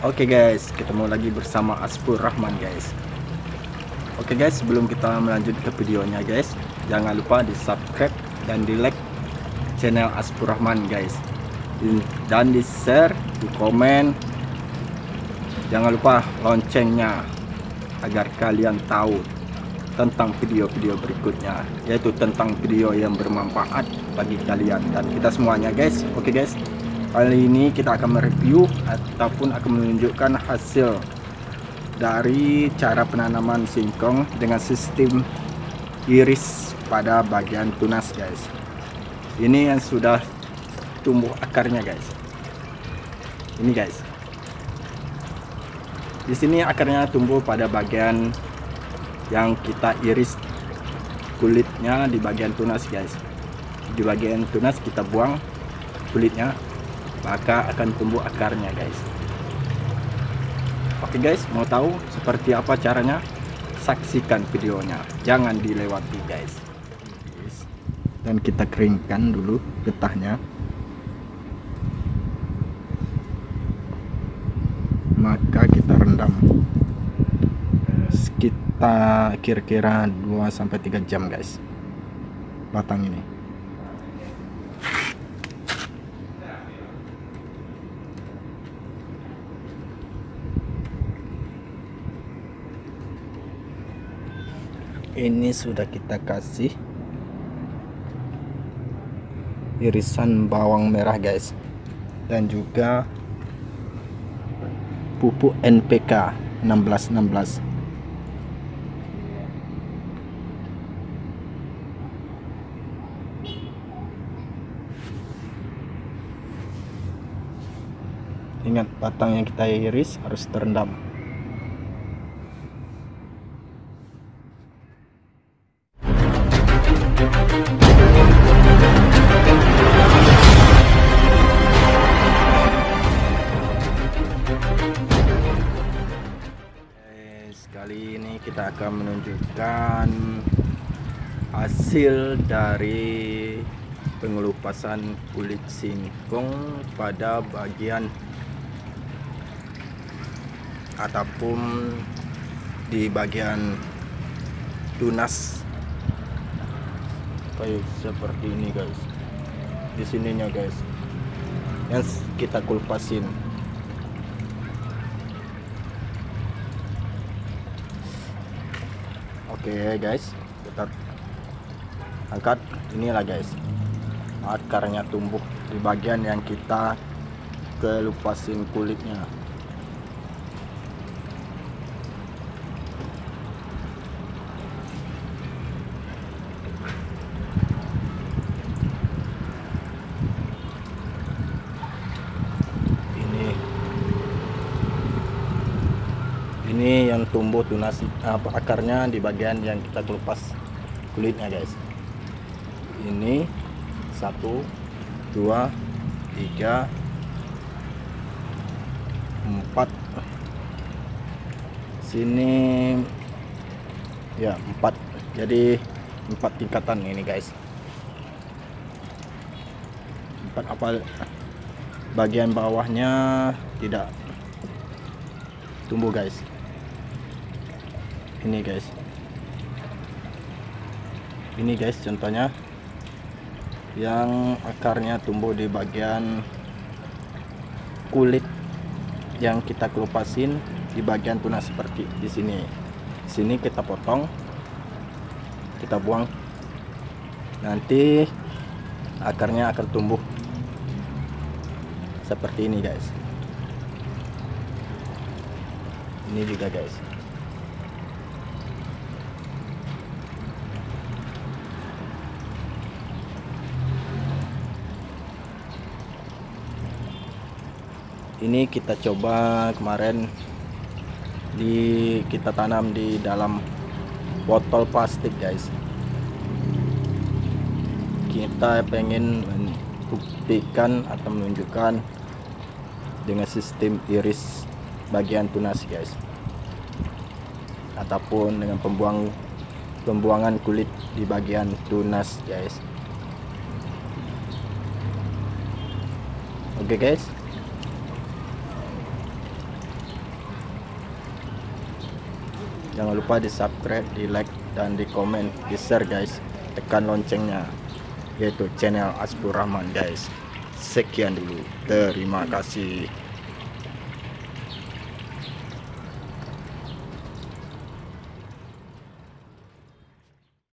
Oke guys, ketemu lagi bersama Aspul Rahman guys. Oke guys, sebelum kita melanjut ke videonya guys, jangan lupa di subscribe dan di like channel Aspul Rahman guys, dan di share, di komen. Jangan lupa loncengnya agar kalian tahu tentang video-video berikutnya, yaitu tentang video yang bermanfaat bagi kalian dan kita semuanya guys. Oke guys, kali ini kita akan mereview ataupun akan menunjukkan hasil dari cara penanaman singkong dengan sistem iris pada bagian tunas guys. Ini yang sudah tumbuh akarnya guys. Ini guys, di sini akarnya tumbuh pada bagian yang kita iris kulitnya di bagian tunas guys. Di bagian tunas kita buang kulitnya, maka akan tumbuh akarnya guys. Oke guys, mau tahu seperti apa caranya? Saksikan videonya, jangan dilewati guys. Dan kita keringkan dulu getahnya, maka kita rendam sekitar kira-kira 2-3 jam guys, batang ini. Ini sudah kita kasih irisan bawang merah guys, dan juga pupuk NPK 16-16. Ingat, batang yang kita iris harus terendam. Kali ini kita akan menunjukkan hasil dari pengelupasan kulit singkong pada bagian ataupun di bagian tunas kayak seperti ini guys. Di sininya guys yang kita kulupasin. Oke guys, kita angkat. Inilah guys, akarnya tumbuh di bagian yang kita kelupasin kulitnya. Ini yang tumbuh tunas akarnya di bagian yang kita kelupas kulitnya guys. Ini 1, 2, 3, 4. Sini ya 4. Jadi 4 tingkatan ini guys. 4 apa bagian bawahnya tidak tumbuh guys. Ini guys, ini guys contohnya yang akarnya tumbuh di bagian kulit yang kita kelupasin di bagian tunas seperti di sini. Sini kita potong, kita buang, nanti akarnya akan tumbuh seperti ini guys. Ini juga guys. Ini kita coba kemarin kita tanam di dalam botol plastik guys. Kita pengen buktikan atau menunjukkan dengan sistem iris bagian tunas guys, ataupun dengan pembuangan kulit di bagian tunas guys. Oke guys, Jangan lupa di subscribe, di like, dan di komen, di share guys. Tekan loncengnya, yaitu channel Aspul Rahman guys. Sekian dulu, terima kasih.